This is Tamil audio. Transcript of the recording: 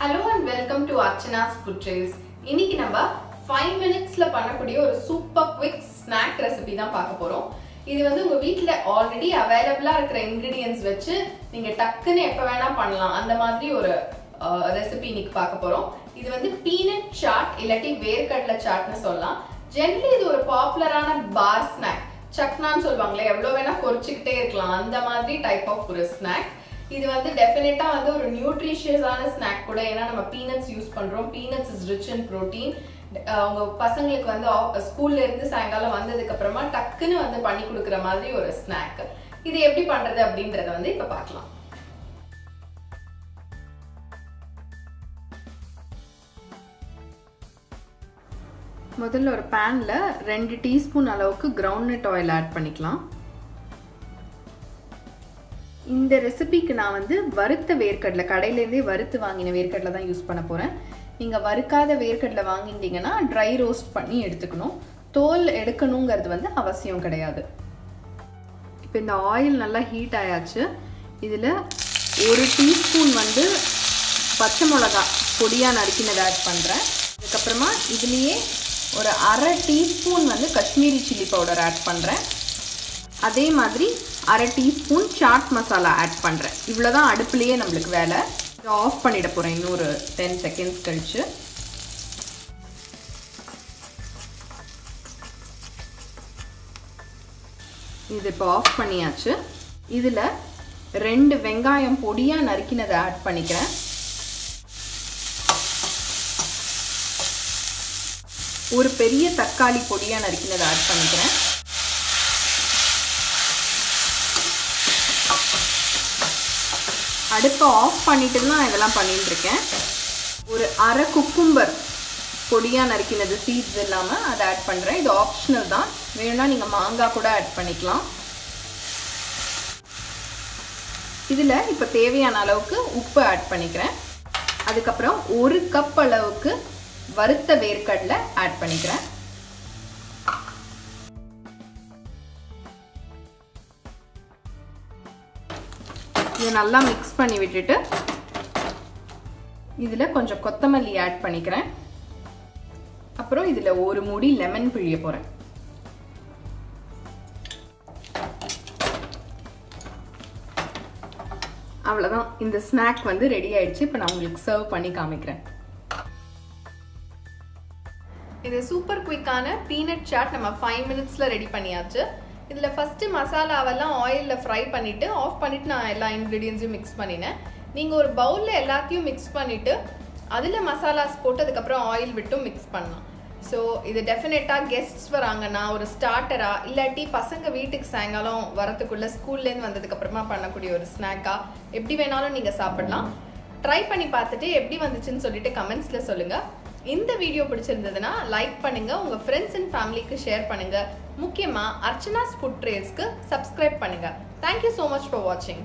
Hello and welcome to Archana's Food Trails. Today we will 5 minutes a super quick snack recipe. This is already available ingredients which you can tuck in a recipe. This is peanut chaat or chaat. Generally, this is a popular bar snack. Chakna type of snack. This is definitely a nutritious snack. Peanuts use peanuts is rich in protein. School is a snack. This is how we do it. First, in a pan, add 2 teaspoons of groundnut oil. In this recipe, I will use the வேர்க்கடலை. Use the dry roast. தோல் எடுக்கணும்ங்கிறது அவசியம் கிடையாது. இப்போ இந்த oil நல்லா ஹீட் ஆயாச்சு. இதில 1 teaspoon பச்சை மிளகாய் பொடியா நறுக்கினத ஆட் பண்றேன். அதுக்கு அப்புறமா இதுலயே ஒரு 1/2 teaspoon Kashmiri chili powder add பண்றேன். அதே மாதிரி 1/2 teaspoon chaat masala add பண்றேன். இவ்வளவுதான் அடுப்பிலேயே நமக்கு வேலை. இத ஆஃப் பண்ணிட போறேன் இன்னொரு 10 seconds கழிச்சு. இது இப்ப ஆஃப் பண்ணியாச்சு. இதுல 2 வெங்காயம் பொடியா நறுக்கினத add பண்ணிக்கிறேன். ஒரு பெரிய தக்காளி பொடியா நறுக்கினத add பண்ணிக்கிறேன். அடுப்பை ஆஃப் பண்ணிட்டு நான் இதெல்லாம் பண்ணிட்டு இருக்கேன். ஒரு அரை குக்கும்பர் பொடியா நறுக்கினது சீட்ஸ் இல்லாம அத add பண்றேன். இது ஆப்ஷனல் தான். வேணும்னா நீங்க மாங்காய் கூட add பண்ணிக்கலாம். இதிலே இப்ப தேவையான அளவுக்கு உப்பு add பண்ணிக்கிறேன். அதுக்கு அப்புறம் 1 கப் அளவுக்கு வறுத்த வேர்க்கடலை add பண்ணிக்கிறேன். இத நல்லா mix பண்ணி விட்டுட்டு இதல கொஞ்சம் கொத்தமல்லி ஆட் பண்ணிக்கிறேன். அப்புறம் இதல ஒரு மூடி லெமன் பிழிய போறேன். அவ்வளவுதான் இந்த ஸ்நாக் ரெடி ஆயிடுச்சு. இப்போ நான் உங்களுக்கு சர்வ் பண்ணி காமிக்கிறேன். இது சூப்பர் குயிக்கான பீனட் சாட் நம்ம 5 minutesல ரெடி பண்ணியாச்சு. इदले फर्स्ट मसाला वाला oil ला fry पनीटे off पनीट ना ऐला ingredients यू mix पनीना निंगो एक bowl ले ऐला क्यों mix पनीटे आदिले मसाला स्पोटा द कपरा oil बिट्टो mix पन्ना so इदे definitely guests वरांगा ना एक starter आ इल्ला टी पसंग वीटिक सांगलों वरते कुल्ला school लेन वंदे द कपरमा पन्ना कुडी एक snack का एप्पी बनालो निंगा सापडला try पनी पाते एप्पी वंदे चिन सोलिटे comments ले सोलेंगा. இந்த வீடியோ பிடிச்சிருந்ததுனா லைக் பண்ணுங்க, உங்க फ्रेंड्स and ஃபேமிலிக்கு ஷேர் பண்ணுங்க. முக்கியமா அர்ச்சனாஸ் ஃபுட் ட்ரெயில்ஸ்க்கு Subscribe பண்ணுங்க. Thank you so much for watching.